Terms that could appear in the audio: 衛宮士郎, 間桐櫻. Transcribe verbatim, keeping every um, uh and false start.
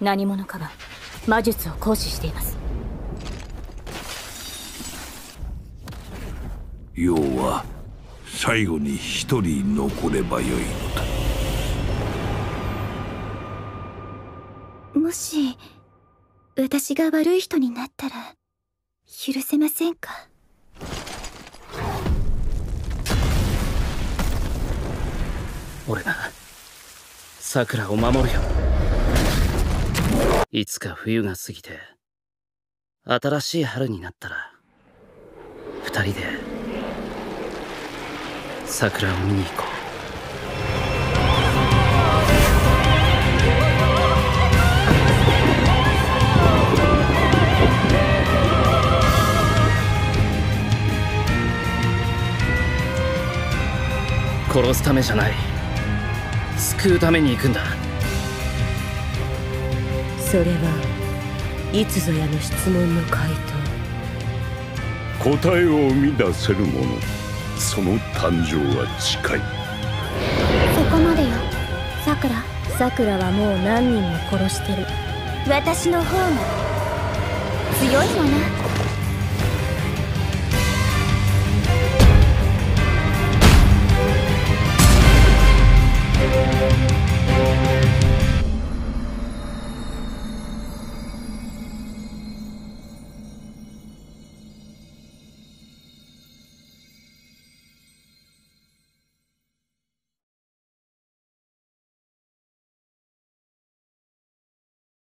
何者かが魔術を行使しています。要は最後に一人残ればよいのだ。もし私が悪い人になったら許せませんか？俺が桜を守るよ。いつか冬が過ぎて新しい春になったら二人で桜を見に行こう。殺すためじゃない、救うために行くんだ。それはいつぞやの質問の回答。答えを生み出せる者、その誕生は近い。そこまでよ、さくら。さくらはもう何人も殺してる。私の方が強いわな。